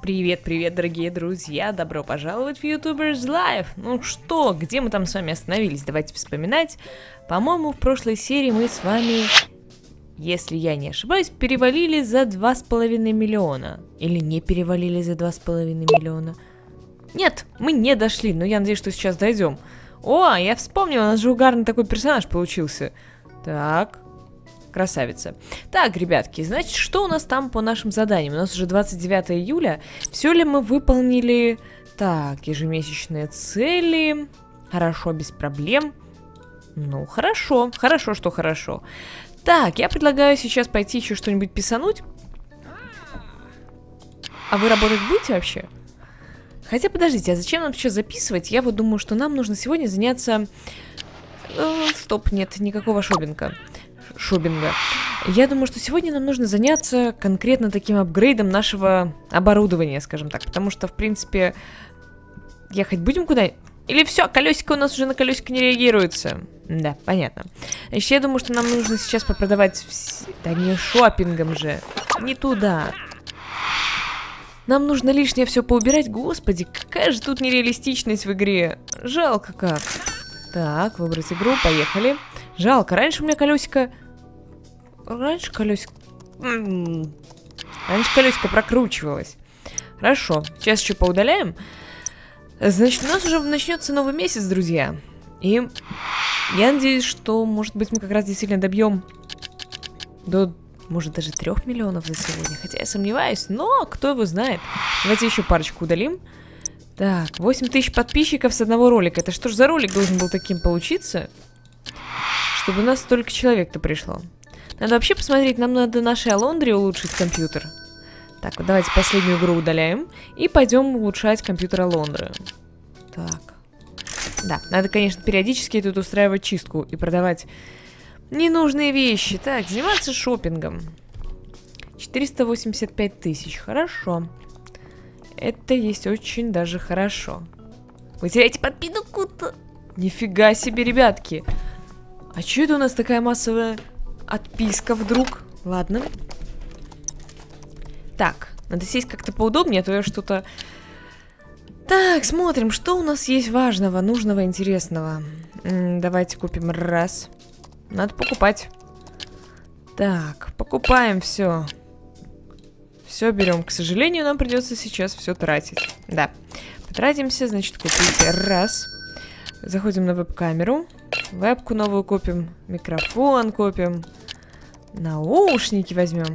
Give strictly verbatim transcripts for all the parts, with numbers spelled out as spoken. Привет-привет, дорогие друзья! Добро пожаловать в YouTubers Live! Ну что, где мы там с вами остановились? Давайте вспоминать. По-моему, в прошлой серии мы с вами, если я не ошибаюсь, перевалили за два с половиной миллиона. Или не перевалили за два с половиной миллиона. Нет, мы не дошли, но я надеюсь, что сейчас дойдем. О, я вспомнила, у нас же угарный такой персонаж получился. Так... Красавица. Так, ребятки, значит, что у нас там по нашим заданиям? У нас уже двадцать девятое июля. Все ли мы выполнили? Так, ежемесячные цели. Хорошо, без проблем. Ну, хорошо. Хорошо, что хорошо. Так, я предлагаю сейчас пойти еще что-нибудь писануть. А вы работать будете вообще? Хотя, подождите, а зачем нам сейчас записывать? Я вот думаю, что нам нужно сегодня заняться... Э, стоп, нет, никакого шопинга. Шубинга. Я думаю, что сегодня нам нужно заняться конкретно таким апгрейдом нашего оборудования, скажем так. Потому что, в принципе, ехать будем куда-нибудь? Или все, колесико у нас уже на колесико не реагируется. Да, понятно. Еще я думаю, что нам нужно сейчас попродавать... Вс... Да не шопингом же. Не туда. Нам нужно лишнее все поубирать. Господи, какая же тут нереалистичность в игре. Жалко как. Так, выбрать игру, поехали. Жалко, раньше у меня колесико... Раньше колесико... Раньше колесико прокручивалось. Хорошо, сейчас еще поудаляем. Значит, у нас уже начнется новый месяц, друзья. И я надеюсь, что, может быть, мы как раз действительно добьем до, может, даже трех миллионов за сегодня. Хотя я сомневаюсь, но кто его знает. Давайте еще парочку удалим. Так, восемь тысяч подписчиков с одного ролика. Это что ж за ролик должен был таким получиться? Чтобы у нас столько человек-то пришло. Надо вообще посмотреть, нам надо нашей Алондре улучшить компьютер. Так, вот давайте последнюю игру удаляем. И пойдем улучшать компьютер Алондры. Так. Да, надо, конечно, периодически тут устраивать чистку и продавать ненужные вещи. Так, заниматься шопингом. четыреста восемьдесят пять тысяч, хорошо. Это есть очень даже хорошо. Вы теряете подписку-то? Нифига себе, ребятки. А что это у нас такая массовая отписка вдруг? Ладно. Так, надо сесть как-то поудобнее, а то я что-то... Так, смотрим, что у нас есть важного, нужного, интересного. М-м, давайте купим раз. Надо покупать. Так, покупаем все. Все берем. К сожалению, нам придется сейчас все тратить. Да. Потратимся, значит, купить раз. Заходим на веб-камеру. Вебку новую купим, микрофон купим, наушники возьмем.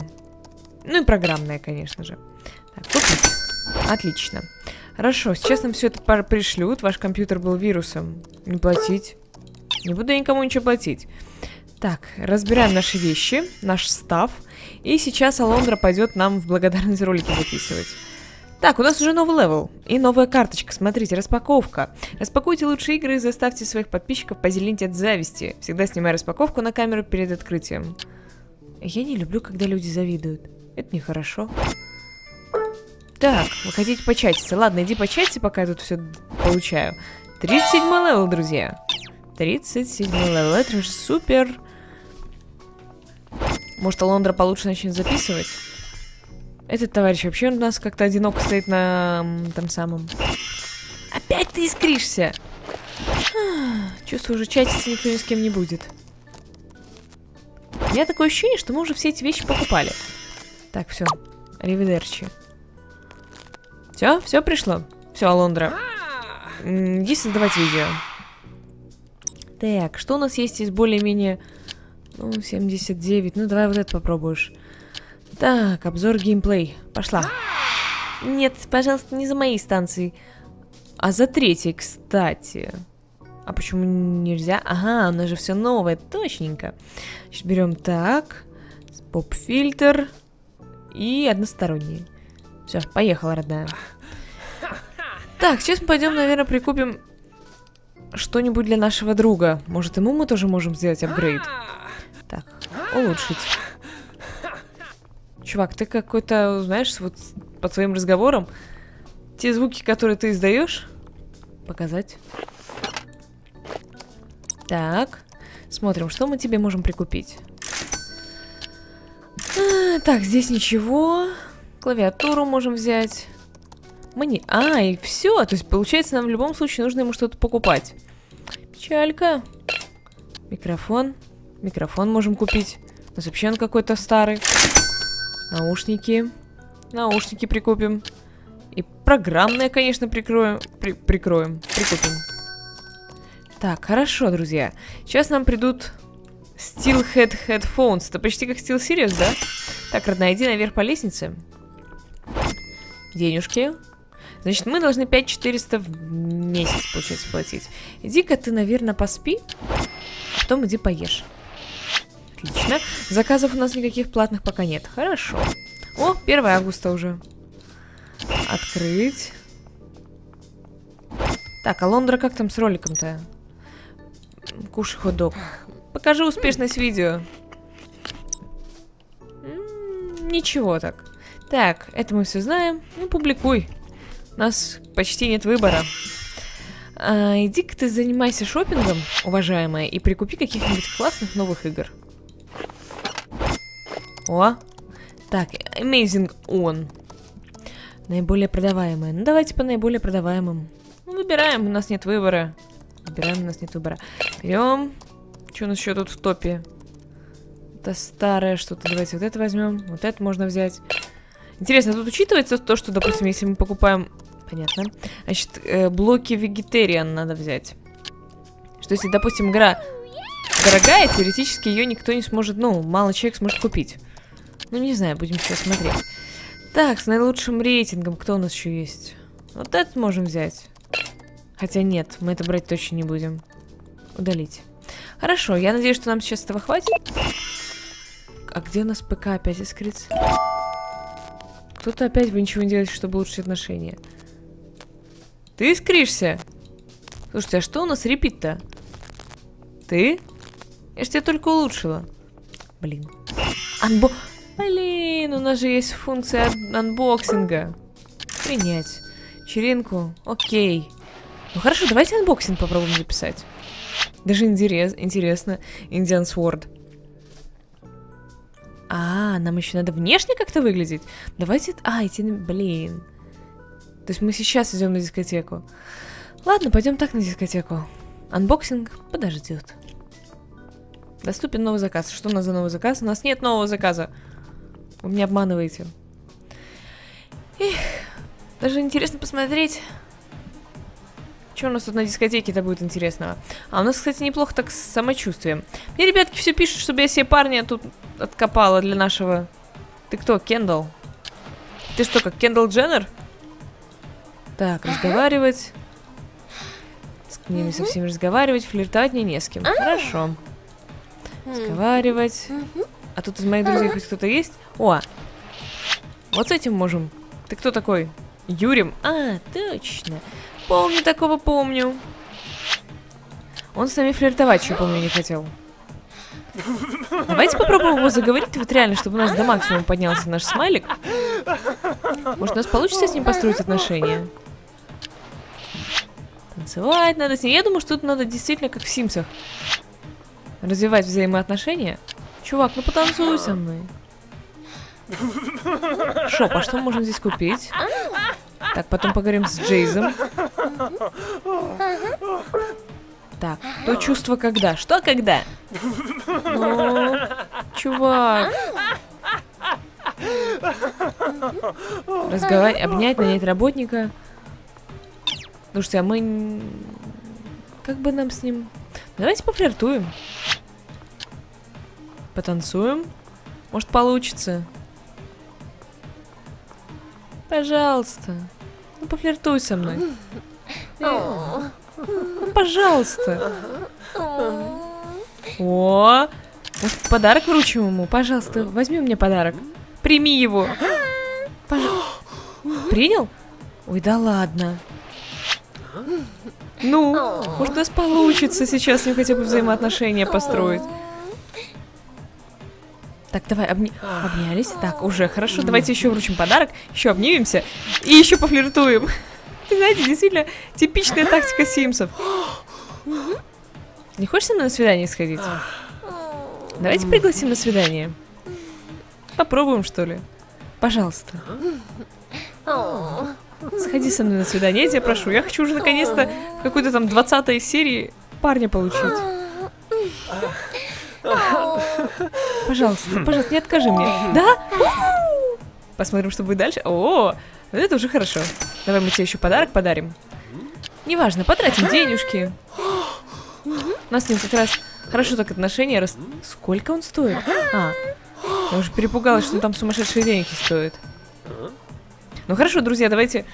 Ну и программное, конечно же. Так, купить. Отлично. Хорошо, сейчас нам все это пришлют. Ваш компьютер был вирусом. Не платить. Не буду никому ничего платить. Так, разбираем наши вещи, наш став. И сейчас Алондра пойдет нам в благодарность ролики записывать. Так, у нас уже новый левел и новая карточка. Смотрите, распаковка. Распакуйте лучшие игры и заставьте своих подписчиков позеленеть от зависти. Всегда снимай распаковку на камеру перед открытием. Я не люблю, когда люди завидуют. Это нехорошо. Так, вы хотите початиться? Ладно, иди початиться, пока я тут все получаю. тридцать седьмой левел, друзья. тридцать седьмой левел. Это же супер. Может, Алондра получше начнет записывать? Этот товарищ вообще у нас как-то одиноко стоит на том самом. Опять ты искришься! Чувствую, уже чатиться никто ни с кем не будет. У меня такое ощущение, что мы уже все эти вещи покупали. Так, все. Аривидерчи. Все, все пришло. Все, Алондра. Иди создавать видео. Так, что у нас есть из более-менее... Ну, семьдесят девять. Ну, давай вот это попробуешь. Так, обзор геймплей. Пошла. Нет, пожалуйста, не за моей станцией. А за третьей, кстати. А почему нельзя? Ага, у нас же все новое, точненько. Сейчас берем так. Поп-фильтр. И односторонний. Все, поехала, родная. Так, сейчас мы пойдем, наверное, прикупим что-нибудь для нашего друга. Может, ему мы тоже можем сделать апгрейд. Так, улучшить. Чувак, ты какой-то, знаешь, вот под своим разговором, те звуки, которые ты издаешь, показать. Так, смотрим, что мы тебе можем прикупить. А, так, здесь ничего. Клавиатуру можем взять. Мани... А, и все. То есть, получается, нам в любом случае нужно ему что-то покупать. Печалька. Микрофон. Микрофон можем купить. У нас вообще он какой-то старый. Наушники. Наушники прикупим. И программное, конечно, прикроем. При... Прикроем. Прикупим. Так, хорошо, друзья. Сейчас нам придут Steelhead Headphones. Это почти как SteelSeries, да? Так, родная, иди наверх по лестнице. Денежки. Значит, мы должны пять тысяч четыреста в месяц, получается, платить. Иди-ка ты, наверное, поспи. Потом иди поешь. Отлично. Заказов у нас никаких платных пока нет. Хорошо. О, первое августа уже. Открыть. Так, а Лондра как там с роликом-то? Кушай хот-дог. Покажи успешность видео. М-м, ничего так. Так, это мы все знаем. Ну, публикуй. У нас почти нет выбора. А, иди-ка ты занимайся шопингом, уважаемая, и прикупи каких-нибудь классных новых игр. О! Так, Amazing On. Наиболее продаваемые. Ну, давайте по наиболее продаваемым. Ну, выбираем, у нас нет выбора. Выбираем, у нас нет выбора. Берем. Что у нас еще тут в топе? Это старое что-то. Давайте вот это возьмем. Вот это можно взять. Интересно, тут учитывается то, что, допустим, если мы покупаем... Понятно. Значит, э, блоки вегетариан надо взять. Что если, допустим, игра дорогая, теоретически ее никто не сможет... Ну, мало человек сможет купить. Ну, не знаю, будем сейчас смотреть. Так, с наилучшим рейтингом. Кто у нас еще есть? Вот это можем взять. Хотя нет, мы это брать точно не будем. Удалить. Хорошо, я надеюсь, что нам сейчас этого хватит. А где у нас ПК опять искрится? Кто-то опять вы ничего не делаете, чтобы улучшить отношения. Ты искришься? Слушайте, а что у нас репит-то? Ты? Я же тебя только улучшила. Блин. Анбо... Блин, у нас же есть функция анбоксинга. Принять. Черенку. Окей. Ну хорошо, давайте анбоксинг попробуем записать. Даже интерес... интересно. Indian Sword. А, нам еще надо внешне как-то выглядеть. Давайте... А, идти... Блин. То есть мы сейчас идем на дискотеку. Ладно, пойдем так на дискотеку. Анбоксинг подождет. Доступен новый заказ. Что у нас за новый заказ? У нас нет нового заказа. Вы меня обманываете. Эх, даже интересно посмотреть... Что у нас тут на дискотеке-то будет интересного? А у нас, кстати, неплохо так с самочувствием. Мне, ребятки, все пишут, чтобы я себе парня тут откопала для нашего... Ты кто, Кендалл? Ты что, как Кендалл Дженнер? Так, разговаривать. С ними со всеми разговаривать, флиртовать мне не с кем. Хорошо. Разговаривать. А тут из моих друзей хоть кто-то есть? О! Вот с этим можем. Ты кто такой? Юрим? А, точно. Помню, такого помню. Он с нами флиртовать еще, помню, не хотел. Давайте попробуем его заговорить, вот реально, чтобы у нас до максимума поднялся наш смайлик. Может, у нас получится с ним построить отношения? Танцевать надо с ним. Я думаю, что тут надо действительно, как в Симсах, развивать взаимоотношения. Чувак, ну потанцуй со мной. Шоп, а что можно здесь купить? Так, потом поговорим с Джейзом. Так, то чувство когда? Что когда? О, чувак. Разговаривать, обнять, нанять работника. Слушайте, а мы... Как бы нам с ним... Давайте пофлиртуем. Потанцуем. Может, получится. Пожалуйста. Ну, пофлиртуй со мной. Ну, пожалуйста. О, может, подарок вручим ему? Пожалуйста, возьми у меня подарок. Прими его. Пож... Принял? Ой, да ладно. Ну, может, у нас получится сейчас с ним хотя бы взаимоотношения построить. Так, давай, обня... обнялись. Так, уже хорошо. Давайте еще вручим подарок, еще обнимемся и еще пофлиртуем. Ты знаете, действительно типичная тактика Симсов. Не хочешь со мной на свидание сходить? Давайте пригласим на свидание. Попробуем, что ли? Пожалуйста. Сходи со мной на свидание, я тебя прошу. Я хочу уже наконец-то в какой-то там двадцатой серии парня получить. Пожалуйста, пожалуйста, не откажи мне. Да? Посмотрим, что будет дальше. О, вот это уже хорошо. Давай мы тебе еще подарок подарим. Неважно, потратим денежки. У нас с ним как раз хорошо так отношения. Рас... Сколько он стоит? А, я уже перепугалась, что там сумасшедшие деньги стоят. Ну хорошо, друзья, давайте...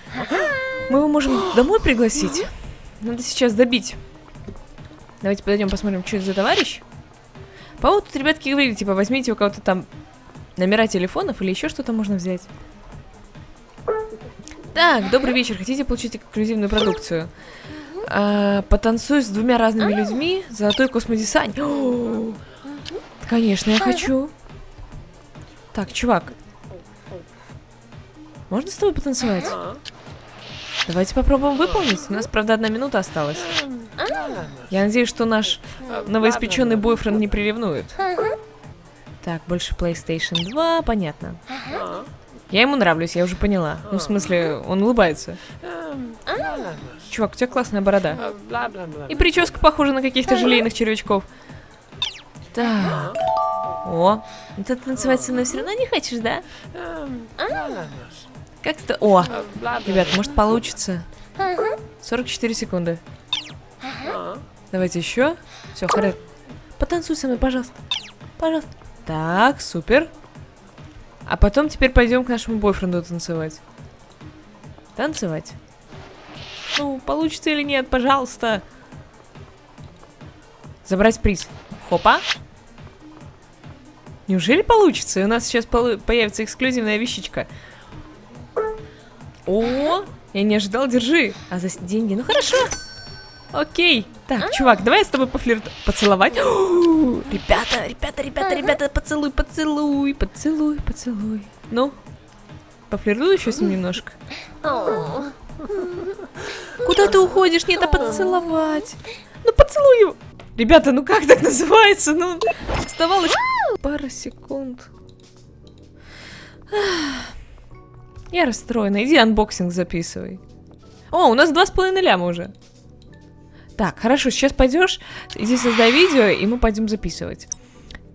Мы его можем домой пригласить. Надо сейчас добить. Давайте подойдем, посмотрим, что это за товарищ. По-моему, тут ребятки говорили, типа, возьмите у кого-то там номера телефонов или еще что-то можно взять. Так, добрый вечер. Хотите получить эксклюзивную продукцию? А, потанцуй с двумя разными людьми. Золотой космодесант. О, конечно, я хочу. Так, чувак. Можно с тобой потанцевать? Давайте попробуем выполнить. У нас, правда, одна минута осталась. Я надеюсь, что наш новоиспеченный бойфренд не приревнует. Так, больше плейстейшн два, понятно. Я ему нравлюсь, я уже поняла. Ну, в смысле, он улыбается. Чувак, у тебя классная борода. И прическа похожа на каких-то желейных червячков. Так. О, ну ты танцевать со мной все равно не хочешь, да? Как-то... О, ребят, может получится. сорок четыре секунды. Давайте еще. Все, хорошо. Потанцуй со мной, пожалуйста. Пожалуйста. Так, супер. А потом теперь пойдем к нашему бойфренду танцевать. Танцевать. Ну, получится или нет, пожалуйста. Забрать приз. Хопа. Неужели получится? И у нас сейчас появится эксклюзивная вещичка. О, я не ожидал, держи. А за деньги, ну хорошо. Окей. Так, чувак, давай я с тобой пофлиртую. Поцеловать. О, ребята, ребята, ребята, ребята, поцелуй, поцелуй, поцелуй, поцелуй. Ну, пофлиртую еще с ним немножко. Куда ты уходишь? Нет, а поцеловать. Ну, поцелую. Ребята, ну как так называется? Ну, оставалось пара секунд. Я расстроена. Иди анбоксинг записывай. О, у нас два с половиной ляма уже. Так, хорошо, сейчас пойдешь, иди создай видео, и мы пойдем записывать.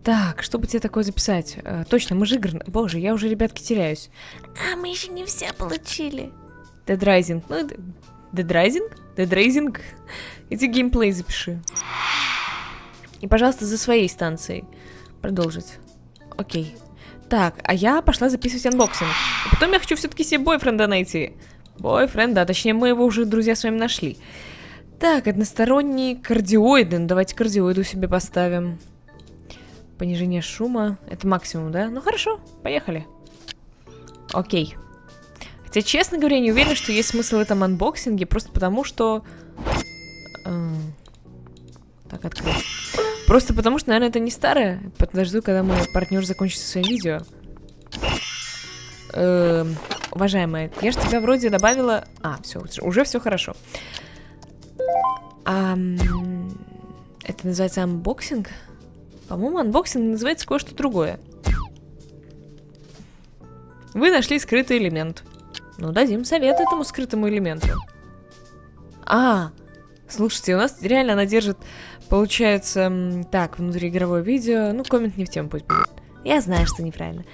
Так, что бы тебе такое записать? А, точно, мы же игры... Боже, я уже, ребятки, теряюсь. А мы еще не все получили. Dead Rising. Ну, Dead Rising? Dead Rising? Иди геймплей запиши. И, пожалуйста, за своей станцией. Продолжить. Окей. Так, а я пошла записывать анбоксинг. А потом я хочу все-таки себе бойфренда найти. Бойфренда, точнее, мы его уже, друзья, с вами нашли. Так, односторонний кардиоиды. Ну, давайте кардиоиду себе поставим. Понижение шума. Это максимум, да? Ну, хорошо, поехали. Окей. Хотя, честно говоря, не уверена, что есть смысл в этом анбоксинге. Просто потому, что... Так, открою. Просто потому, что, наверное, это не старое. Подожду, когда мой партнер закончит свое видео. Эм, уважаемая, я же тебя вроде добавила... А, все, уже все хорошо. А, это называется анбоксинг? По-моему, анбоксинг называется кое-что другое. Вы нашли скрытый элемент. Ну, дадим совет этому скрытому элементу. А, слушайте, у нас реально она держит... Получается, так, внутриигровое видео. Ну, коммент не в тему пусть будет. Я знаю, что неправильно.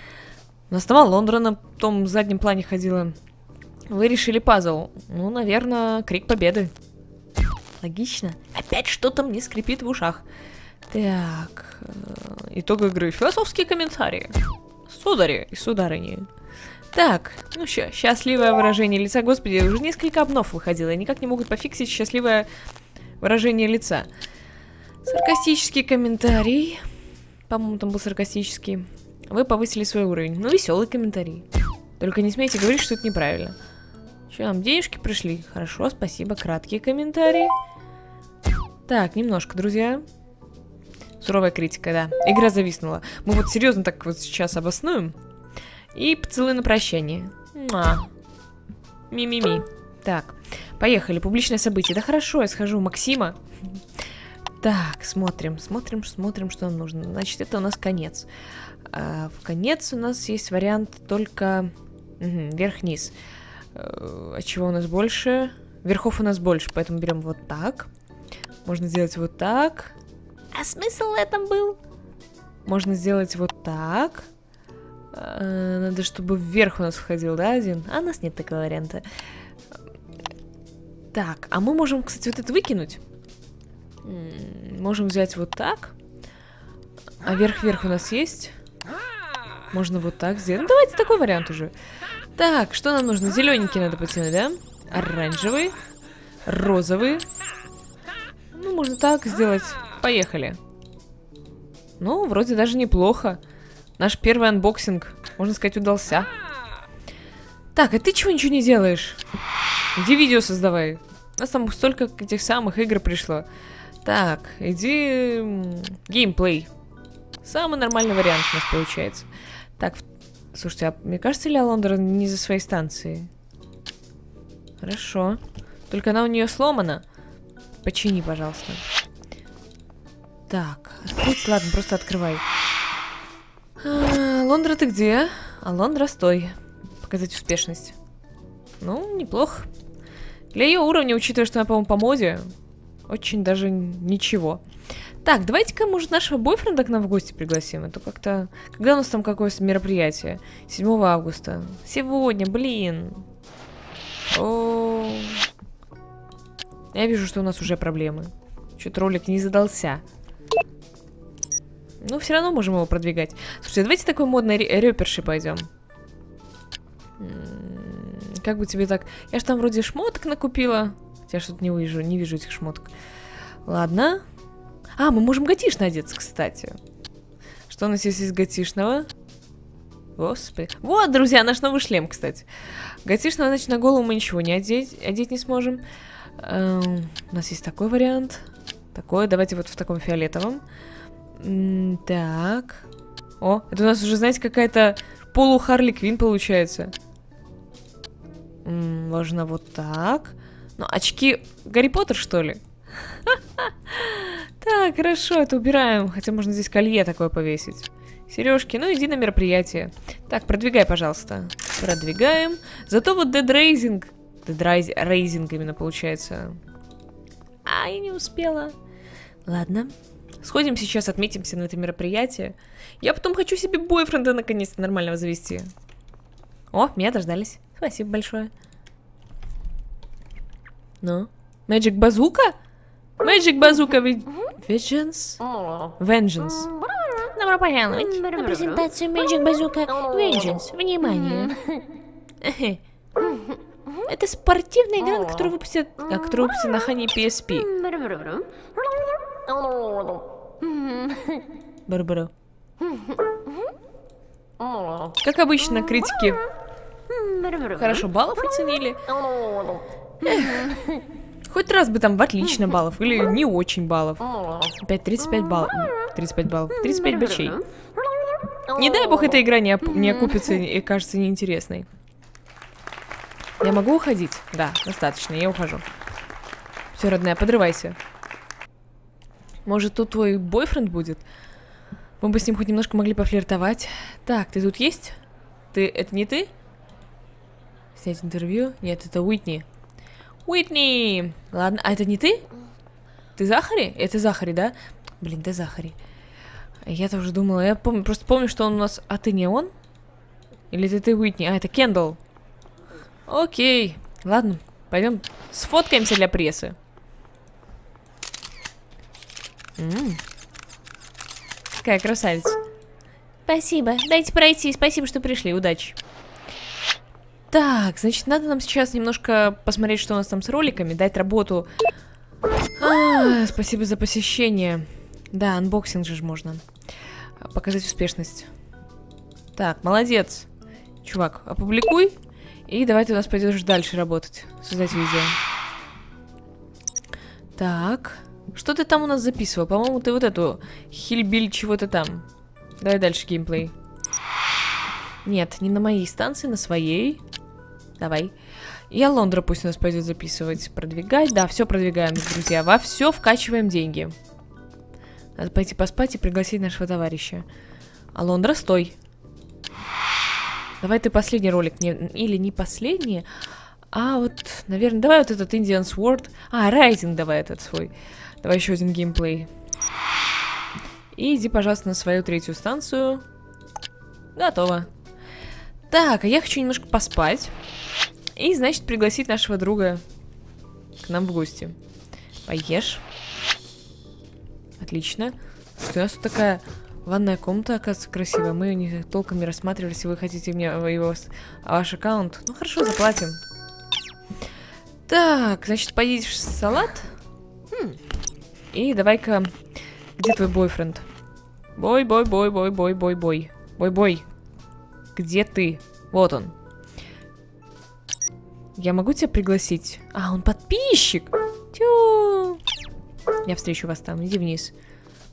У нас там Лондра на том заднем плане ходила. Вы решили пазл. Ну, наверное, крик победы. Логично. Опять что-то мне скрипит в ушах. Так. Итог игры. Философские комментарии. Судари и сударыни. Так, ну что, счастливое выражение лица. Господи, уже несколько обнов выходило. И никак не могут пофиксить счастливое выражение лица. Саркастический комментарий. По-моему, там был саркастический. Вы повысили свой уровень. Ну, веселый комментарий. Только не смейте говорить, что это неправильно. Че, нам денежки пришли? Хорошо, спасибо. Краткие комментарии. Так, немножко, друзья. Суровая критика, да. Игра зависнула. Мы вот серьезно так вот сейчас обоснуем. И поцелуй на прощание. Ми-ми-ми. Так, поехали. Публичное событие. Да хорошо, я схожу. Максима. Так, смотрим, смотрим, смотрим, что нам нужно. Значит, это у нас конец. А, в конец у нас есть вариант только угу, вверх-вниз. А чего у нас больше? Верхов у нас больше, поэтому берем вот так. Можно сделать вот так. А смысл в этом был? Можно сделать вот так. Надо, чтобы вверх у нас входил, да, один? А у нас нет такого варианта. Так, а мы можем, кстати, вот это выкинуть. Можем взять вот так. А вверх-вверх у нас есть. Можно вот так сделать. Ну, давайте такой вариант уже. Так, что нам нужно? Зелененький надо потянуть, да? Оранжевый. Розовый. Ну, можно так сделать. Поехали. Ну, вроде даже неплохо. Наш первый анбоксинг, можно сказать, удался. Так, а ты чего ничего не делаешь? Иди видео создавай. У нас там столько этих самых игр пришло. Так, иди... Геймплей. Самый нормальный вариант у нас получается. Так, слушайте, а мне кажется, Леоландра не за своей станции? Хорошо. Только она у нее сломана. Почини, пожалуйста. Так, открыть? Ладно, просто открывай. А, Лондра, ты где? А, Лондра, стой. Показать успешность. Ну, неплохо. Для ее уровня, учитывая, что она, по-моему, по моде, очень даже ничего. Так, давайте-ка, может, нашего бойфренда к нам в гости пригласим. Это как-то... Когда у нас там какое-то мероприятие? седьмого августа. Сегодня, блин. О... Я вижу, что у нас уже проблемы. Что-то ролик не задался. Ну, все равно можем его продвигать. Слушайте, давайте такой модной рэперши пойдем. Как бы тебе так... Я же там вроде шмоток накупила. Я что-то не вижу, не вижу этих шмоток. Ладно. А, мы можем гатишно одеться, кстати. Что у нас есть из гатишного? Господи. Вот, друзья, наш новый шлем, кстати. Гатишного, значит, на голову мы ничего не одеть, одеть не сможем. Эм, у нас есть такой вариант. Такой, давайте вот в таком фиолетовом. Так. О, это у нас уже, знаете, какая-то полу Харли Квинн получается. М-м, можно вот так. Ну, очки Гарри Поттер, что ли? Так, хорошо, это убираем. Хотя можно здесь колье такое повесить. Сережки, ну иди на мероприятие. Так, продвигай, пожалуйста. Продвигаем. Зато вот Dead Rising. Dead Rising именно получается. А, я не успела. Ладно. Сходим сейчас, отметимся на это мероприятие. Я потом хочу себе бойфренда наконец-то нормального завести. О, меня дождались. Спасибо большое. Ну? Magic Bazooka? Magic Bazooka Vengeance? Vengeance. Добро пожаловать на презентацию Magic Bazooka Vengeance. Внимание. Это спортивная игра, которую выпустят на Хане пи эс пи. Барбара. Как обычно, критики хорошо баллов оценили. Эх, хоть раз бы там в отлично баллов или не очень баллов. Опять тридцать пять баллов. тридцать пять баллов. тридцать пять бачей. Не дай бог, эта игра не, оп не окупится и кажется неинтересной. Я могу уходить? Да, достаточно, я ухожу. Все, родная, подрывайся. Может, тут твой бойфренд будет? Мы бы с ним хоть немножко могли пофлиртовать. Так, ты тут есть? Ты... Это не ты? Снять интервью? Нет, это Уитни. Уитни! Ладно, а это не ты? Ты Захари? Это Захари, да? Блин, ты Захари. Я тоже думала, я пом... просто помню, что он у нас... А ты не он? Или это ты Уитни? А, это Кендалл. Окей. Ладно, пойдем сфоткаемся для прессы. М-м. Какая красавица. Спасибо, дайте пройти, спасибо, что пришли, удачи. Так, значит, надо нам сейчас немножко посмотреть, что у нас там с роликами, дать работу. А, спасибо за посещение. Да, анбоксинг же можно. Показать успешность. Так, молодец. Чувак, опубликуй. И давай ты у нас пойдешь дальше работать. Создать видео. Так... Что ты там у нас записывал? По-моему, ты вот эту хильбиль чего-то там. Давай дальше геймплей. Нет, не на моей станции, на своей. Давай. И Алондра пусть у нас пойдет записывать. Продвигать. Да, все продвигаем, друзья. Во все вкачиваем деньги. Надо пойти поспать и пригласить нашего товарища. Алондра, стой. Давай ты последний ролик, не... или не последний, а вот, наверное, давай вот этот Indian Sword. А, Rising давай этот свой. Давай еще один геймплей. И иди, пожалуйста, на свою третью станцию. Готово. Так, а я хочу немножко поспать. И, значит, пригласить нашего друга к нам в гости. Поешь. Отлично. Что у нас тут такая ванная комната, оказывается, красивая. Мы ее не толком не рассматривали. Если вы хотите мне его, ваш аккаунт, ну хорошо, заплатим. Так, значит, поедешь в салат. И давай-ка... Где твой бойфренд? Бой-бой-бой-бой-бой-бой-бой. Бой-бой. Где ты? Вот он. Я могу тебя пригласить? А, он подписчик! Тю! Я встречу вас там, иди вниз.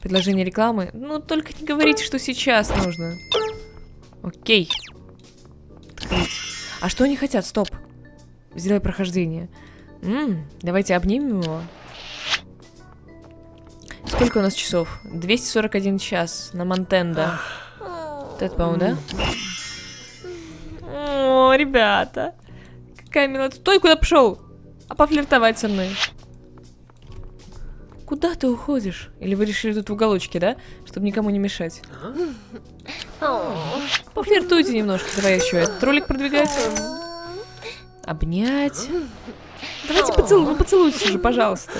Предложение рекламы. Ну, только не говорите, что сейчас нужно. Окей. А что они хотят? Стоп. Сделай прохождение. М-м, давайте обнимем его. Сколько у нас часов? двести сорок один час на Монтендо. Вот это, по-моему, да? О, ребята. Какая милота. Стой, куда пошел? А пофлиртовать со мной. Куда ты уходишь? Или вы решили тут в уголочке, да? Чтобы никому не мешать. Пофлиртуйте немножко. Давай еще этот ролик продвигать. Обнять. Давайте поцелуй, ну поцелуйтесь уже, пожалуйста.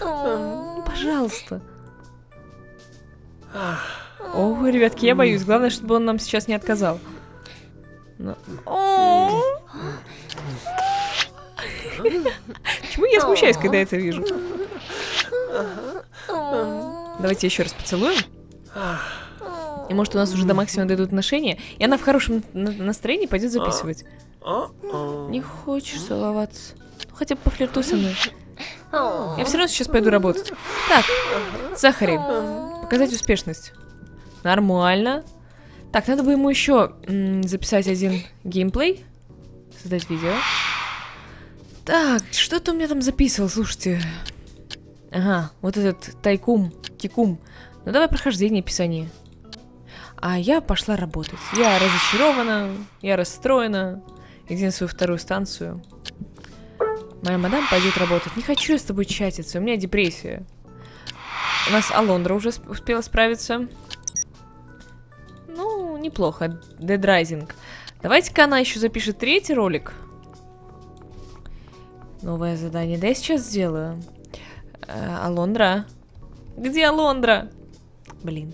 Ну, пожалуйста. Ого, ребятки, я боюсь. Главное, чтобы он нам сейчас не отказал. Но... Почему я смущаюсь, когда я это вижу? Давайте еще раз поцелуем. И может, у нас уже до максимума дойдут отношения. И она в хорошем настроении пойдет записывать. Не хочешь целоваться? Ну, хотя бы пофлиртуй со мной. Я все равно сейчас пойду работать. Так, Захари, показать успешность. Нормально. Так, надо бы ему еще записать один геймплей. Создать видео. Так, что-то у меня там записывал, слушайте. Ага, вот этот тайкум, кикум. Ну давай прохождение, писание. А я пошла работать. Я разочарована, я расстроена. Иди на свою вторую станцию. Моя мадам пойдет работать. Не хочу я с тобой чатиться, у меня депрессия. У нас Алондра уже успела справиться. Ну, неплохо. Dead Rising. Давайте-ка она еще запишет третий ролик. Новое задание. Да я сейчас сделаю. Э, Алондра. Где Алондра? Блин.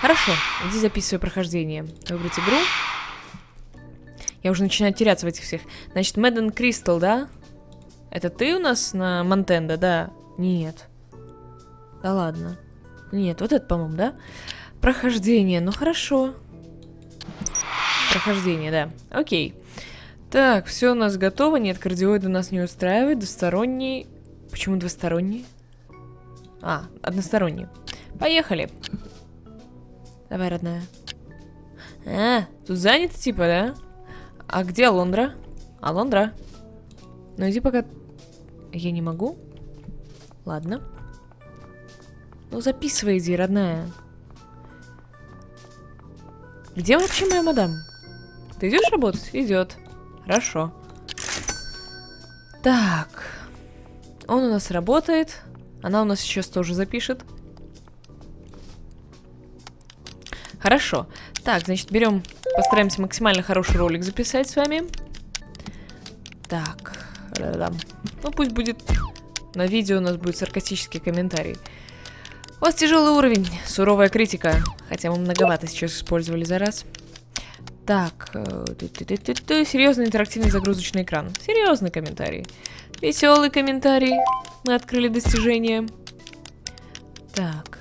Хорошо. Иди записывай прохождение. Выбрать игру. Я уже начинаю теряться в этих всех. Значит, Madden Crystal, да? Это ты у нас на Монтендо, да? Нет. Да ладно. Нет, вот это, по-моему, да? Прохождение. Ну, хорошо. Прохождение, да. Окей. Так, все у нас готово. Нет, кардиоида нас не устраивает. Двусторонний. Почему двусторонний? А, односторонний. Поехали. Давай, родная. А, тут занято, типа, да? А где Алондра? Алондра. Ну иди пока... Я не могу. Ладно. Ну записывай, иди, родная. Где вообще моя мадам? Ты идешь работать? Идет. Хорошо. Так. Он у нас работает. Она у нас сейчас тоже запишет. Хорошо. Так, значит, берем... Постараемся максимально хороший ролик записать с вами. Так. Ну пусть будет... На видео у нас будет саркастический комментарий. У вас тяжелый уровень. Суровая критика. Хотя мы многовато сейчас использовали за раз. Так, серьезный интерактивный загрузочный экран. Серьезный комментарий. Веселый комментарий. Мы открыли достижение. Так.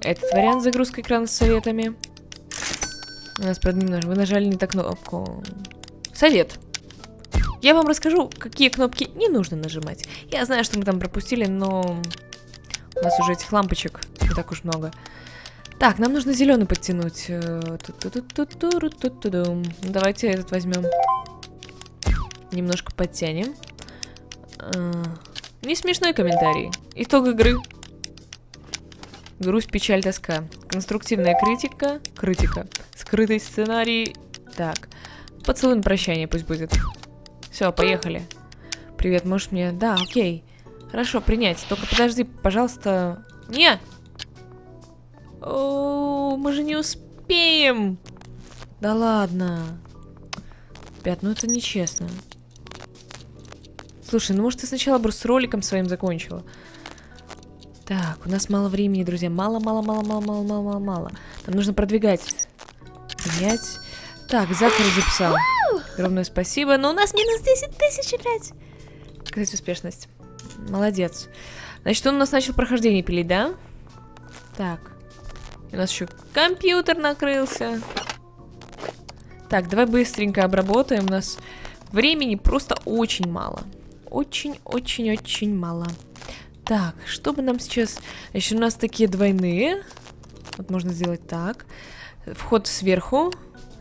Этот вариант загрузка экрана с советами. У нас под ним нажали. Вы нажали не так кнопку. Совет. Я вам расскажу, какие кнопки не нужно нажимать. Я знаю, что мы там пропустили, но... У нас уже этих лампочек не так уж много. Так, нам нужно зеленый подтянуть. Давайте этот возьмем. Немножко подтянем. Не смешной комментарий. Итог игры. Грусть, печаль, тоска. Конструктивная критика. Критика. Скрытый сценарий. Так, поцелуй на прощание пусть будет. Все, поехали. Привет, можешь мне... Да, окей. Хорошо, принять. Только подожди, пожалуйста... Не! О, мы же не успеем! Да ладно. Ребят, ну это нечестно. Слушай, ну может ты сначала бы с роликом своим закончила? Так, у нас мало времени, друзья. Мало-мало-мало-мало-мало-мало-мало. Нам нужно продвигать. Принять. Так, Закарь записал. Огромное спасибо. Но у нас минус десять тысяч опять. Показать успешность. Молодец. Значит, он у нас начал прохождение пилить, да? Так. У нас еще компьютер накрылся. Так, давай быстренько обработаем. У нас времени просто очень мало. Очень-очень-очень мало. Так, что бы нам сейчас... Еще у нас такие двойные. Вот можно сделать так. Вход сверху,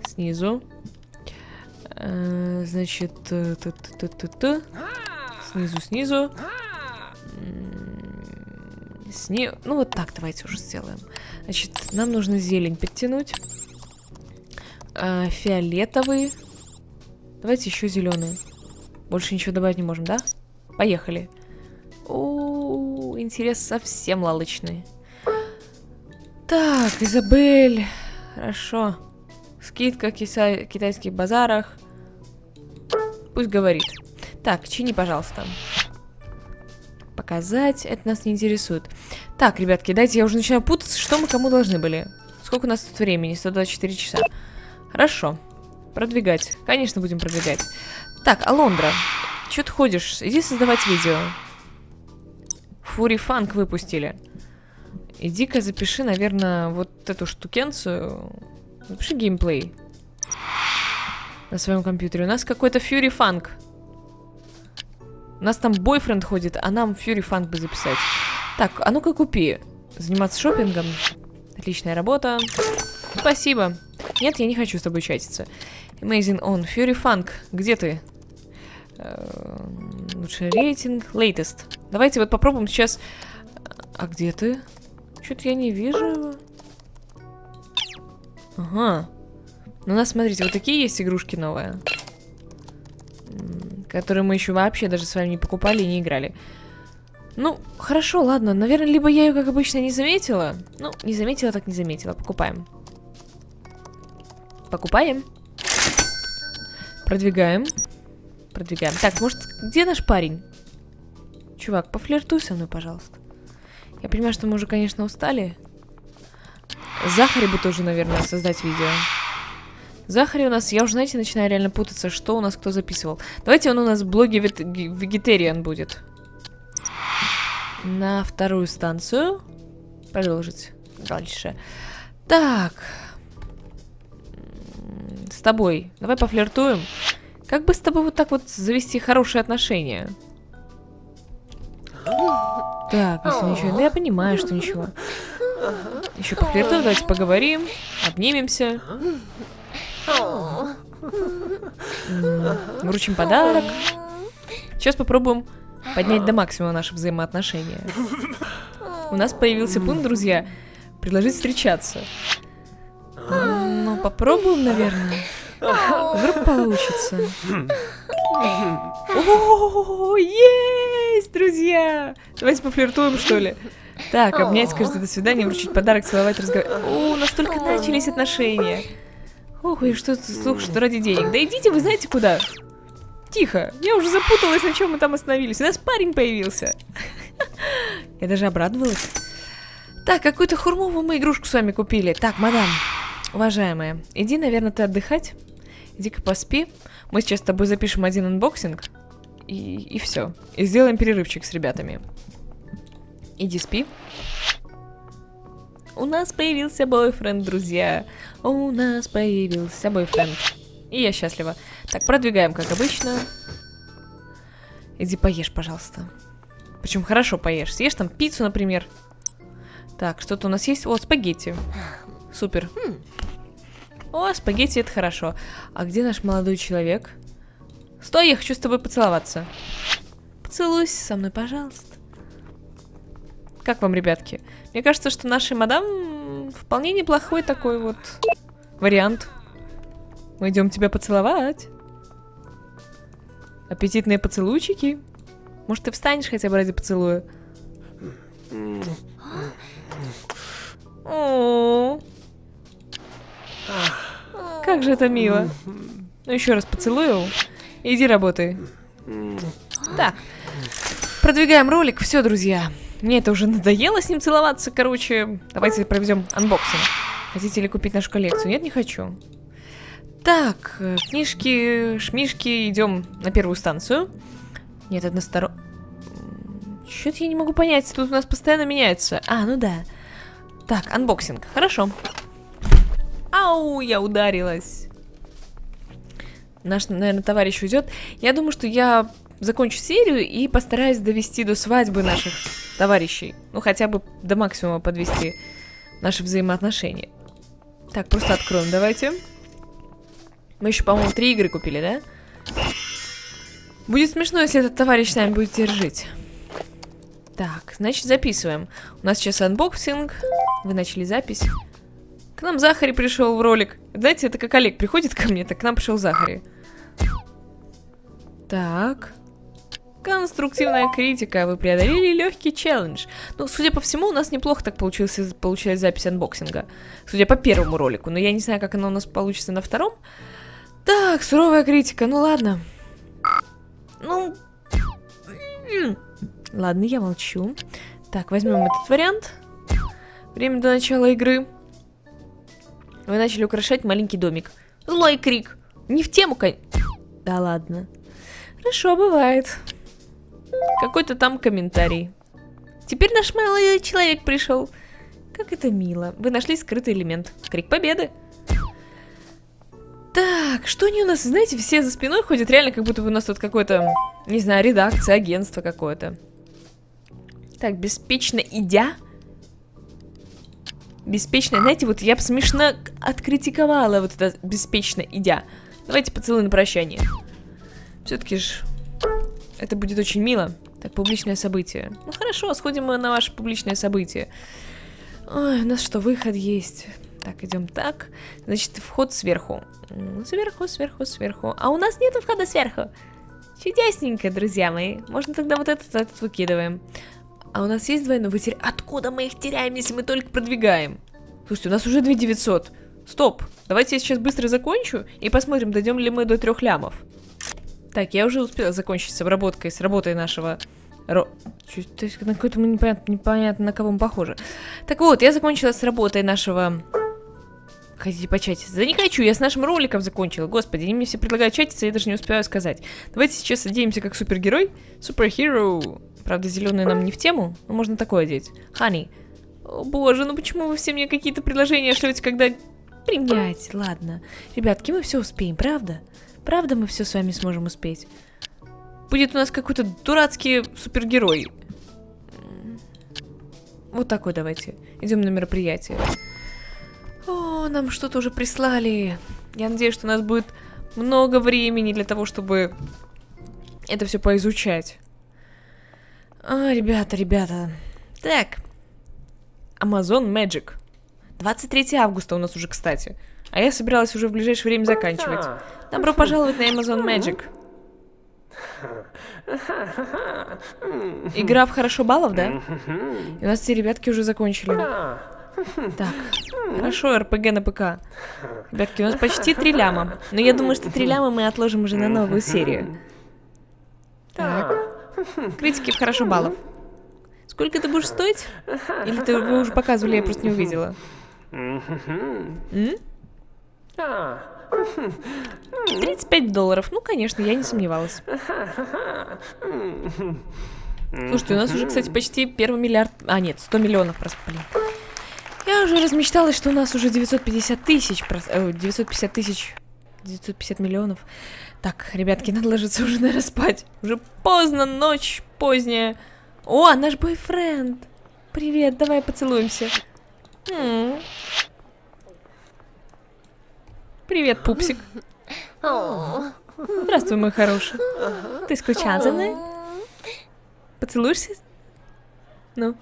снизу. Значит, снизу-снизу. Сни... Ну вот так давайте уже сделаем. Значит, нам нужно зелень подтянуть. Фиолетовый. Давайте еще зеленый. Больше ничего добавить не можем, да? Поехали. О, интерес совсем лалочный. Так, Изабель. Хорошо. Скидка в китайских базарах. Пусть говорит. Так, чини, пожалуйста. Показать. Это нас не интересует. Так, ребятки, дайте, я уже начинаю путаться, что мы кому должны были. Сколько у нас тут времени? сто двадцать четыре часа. Хорошо. Продвигать. Конечно, будем продвигать. Так, Алондра, что ты ходишь? Иди создавать видео. Fury Funk выпустили. Иди-ка запиши, наверное, вот эту штукенцию. Запиши геймплей на своем компьютере. У нас какой-то Fury Funk. У нас там бойфренд ходит, а нам Fury Funk бы записать. Так, а ну-ка купи. Заниматься шопингом. Отличная работа. Спасибо. Нет, я не хочу с тобой чатиться. Amazing on. Fury Funk. Где ты? Лучший рейтинг. Latest. Давайте вот попробуем сейчас... А где ты? Что-то я не вижу. Ага. Ну, у нас, смотрите, вот такие есть игрушки новые. Которые мы еще вообще даже с вами не покупали и не играли. Ну, хорошо, ладно. Наверное, либо я ее, как обычно, не заметила. Ну, не заметила, так не заметила. Покупаем. Покупаем. Продвигаем. Продвигаем. Так, может, где наш парень? Чувак, пофлиртуй со мной, пожалуйста. Я понимаю, что мы уже, конечно, устали. Захари бы тоже, наверное, создать видео. Захари у нас... Я уже, знаете, начинаю реально путаться, что у нас кто записывал. Давайте он у нас в блоге вегетариан будет. На вторую станцию. Продолжить. Дальше. Так... С тобой. Давай пофлиртуем. Как бы с тобой вот так вот завести хорошие отношения? Так, если ничего. Да я понимаю, что ничего. Еще пофлиртуем, давайте поговорим. Обнимемся. Вручим подарок. Сейчас попробуем поднять до максимума наши взаимоотношения. У нас появился пункт, друзья. Предложить встречаться. Ну, попробуем, наверное. Вдруг получится. О, есть, друзья! Давайте пофлиртуем, что ли. Так, обнять, каждый до свидания, вручить подарок, целовать, разговаривать. О, у нас только начались отношения. Ох, и что слух, что ради денег. Да идите вы знаете куда. Тихо, я уже запуталась, на чем мы там остановились. У нас парень появился. Я даже обрадовалась. Так, какую-то хурмовую мы игрушку с вами купили. Так, мадам, уважаемая, иди, наверное, ты отдыхать. Иди-ка поспи. Мы сейчас с тобой запишем один анбоксинг. И, и все. И сделаем перерывчик с ребятами. Иди спи. У нас появился бойфренд, друзья. У нас появился бойфренд. И я счастлива. Так, продвигаем, как обычно. Иди поешь, пожалуйста. Причем хорошо поешь. Съешь там пиццу, например. Так, что-то у нас есть. О, спагетти. Супер. О, спагетти, это хорошо. А где наш молодой человек? Стой, я хочу с тобой поцеловаться. Поцелуйся со мной, пожалуйста. Как вам, ребятки? Мне кажется, что нашей мадам вполне неплохой такой вот вариант. Мы идем тебя поцеловать. Аппетитные поцелуйчики. Может, ты встанешь хотя бы ради поцелуя? Как же это мило. Ну, еще раз поцелую. Иди работай. Так. Продвигаем ролик. Все, друзья. Мне это уже надоело с ним целоваться. Короче, давайте проведем анбоксинг. Хотите ли купить нашу коллекцию? Нет, не хочу. Так, книжки, шмишки. Идем на первую станцию. Нет, односторон... Чё-то я не могу понять. Тут у нас постоянно меняется. А, ну да. Так, анбоксинг. Хорошо. Ау, я ударилась. Наш, наверное, товарищ уйдет. Я думаю, что я закончу серию и постараюсь довести до свадьбы наших товарищей. Ну, хотя бы до максимума подвести наши взаимоотношения. Так, просто откроем, давайте. Мы еще, по-моему, три игры купили, да? Будет смешно, если этот товарищ с нами будет держить. Так, значит, записываем. У нас сейчас анбоксинг. Вы начали запись. К нам Захари пришел в ролик. Знаете, это как Олег приходит ко мне, так к нам пришел Захари. Так. Конструктивная критика. Вы преодолели легкий челлендж. Ну, судя по всему, у нас неплохо так получилось, получилась запись анбоксинга. Судя по первому ролику. Но я не знаю, как она у нас получится на втором. Так, суровая критика. Ну, ладно. Ну... Ладно, я молчу. Так, возьмем этот вариант. Время до начала игры. Вы начали украшать маленький домик. Злой крик. Не в тему, конь. Да ладно. Хорошо, бывает. Какой-то там комментарий. Теперь наш малый человек пришел. Как это мило. Вы нашли скрытый элемент. Крик победы. Так, что они у нас, знаете, все за спиной ходят. Реально, как будто бы у нас тут какое-то, не знаю, редакция, агентство какое-то. Так, беспечно идя. Беспечно, знаете, вот я бы смешно откритиковала вот это беспечно идя. Давайте поцелуй на прощание. Все-таки ж это будет очень мило. Так, публичное событие. Ну хорошо, сходим мы на ваше публичное событие. Ой, у нас что, выход есть? Так, идем так. Значит, вход сверху. Сверху, сверху, сверху. А у нас нет входа сверху. Чудесненько, друзья мои. Можно тогда вот этот, этот выкидываем. А у нас есть двойной вытерь. Откуда мы их теряем, если мы только продвигаем? Слушайте, у нас уже две тысячи девятьсот. Стоп. Давайте я сейчас быстро закончу и посмотрим, дойдем ли мы до трех лямов. Так, я уже успела закончить с обработкой, с работой нашего... Ро... Чуть, то есть на какой-то мы непонятно, непонятно, на кого мы похожи. Так вот, я закончила с работой нашего... Хотите початиться? Да не хочу, я с нашим роликом закончила. Господи, они мне все предлагают чатиться, я даже не успеваю сказать. Давайте сейчас оденемся как супергерой. Суперхерой. Правда, зеленые нам не в тему, но можно такое одеть. Honey. О, боже, ну почему вы все мне какие-то предложения шлете, когда... Принять, ладно. Ребятки, мы все успеем, правда? Правда, мы все с вами сможем успеть? Будет у нас какой-то дурацкий супергерой. Вот такой давайте. Идем на мероприятие. О, нам что-то уже прислали. Я надеюсь, что у нас будет много времени для того, чтобы это все поизучать. А, ребята, ребята. Так. Amazon Magic. двадцать третьего августа у нас уже, кстати. А я собиралась уже в ближайшее время заканчивать. Добро пожаловать на Amazon Magic. Игра в хорошо баллов, да? И у нас все ребятки уже закончили. Так, хорошо, РПГ на ПК. Ребятки, у нас почти три ляма. Но я думаю, что три ляма мы отложим уже на новую серию. Так. Критики в хорошо баллов. Сколько это будешь стоить? Или ты, вы уже показывали, я просто не увидела. М? тридцать пять долларов. Ну, конечно, я не сомневалась. Слушайте, у нас уже, кстати, почти первый миллиард... А, нет, сто миллионов просто, блин. Я уже размечталась, что у нас уже девятьсот пятьдесят тысяч... девятьсот пятьдесят тысяч... девятьсот пятьдесят миллионов. Так, ребятки, надо ложиться уже, наверное, спать. Уже поздно, ночь поздняя. О, наш бойфренд. Привет, давай поцелуемся. М-м. Привет, пупсик. Здравствуй, мой хороший. Ты скучал за мной? Поцелуешься? Ну?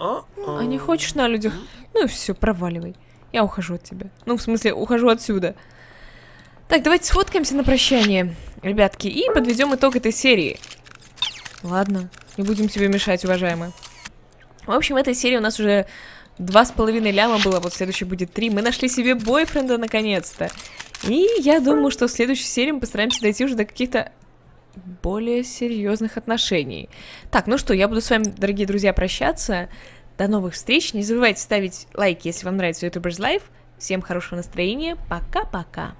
А не хочешь на людях? Ну и все, проваливай. Я ухожу от тебя. Ну, в смысле, ухожу отсюда. Так, давайте сфоткаемся на прощание, ребятки, и подведем итог этой серии. Ладно, не будем тебе мешать, уважаемые. В общем, в этой серии у нас уже два с половиной ляма было, вот в следующей будет три. Мы нашли себе бойфренда, наконец-то. И я думаю, что в следующей серии мы постараемся дойти уже до каких-то более серьезных отношений. Так, ну что, я буду с вами, дорогие друзья, прощаться. До новых встреч. Не забывайте ставить лайки, если вам нравится YouTubers Live. Всем хорошего настроения. Пока-пока.